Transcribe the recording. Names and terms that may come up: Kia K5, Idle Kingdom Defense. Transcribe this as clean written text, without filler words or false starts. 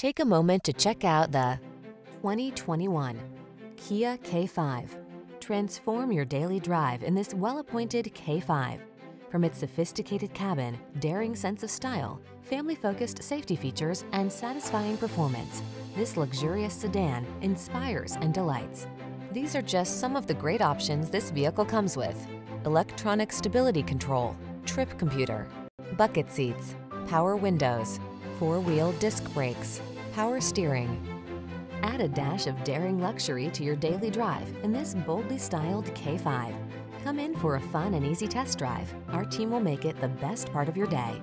Take a moment to check out the 2021 Kia K5. Transform your daily drive in this well-appointed K5. From its sophisticated cabin, daring sense of style, family-focused safety features, and satisfying performance, this luxurious sedan inspires and delights. These are just some of the great options this vehicle comes with: electronic stability control, trip computer, bucket seats, power windows, four-wheel disc brakes, power steering. Add a dash of daring luxury to your daily drive in this boldly styled K5. Come in for a fun and easy test drive. Our team will make it the best part of your day.